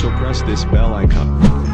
so press this bell icon.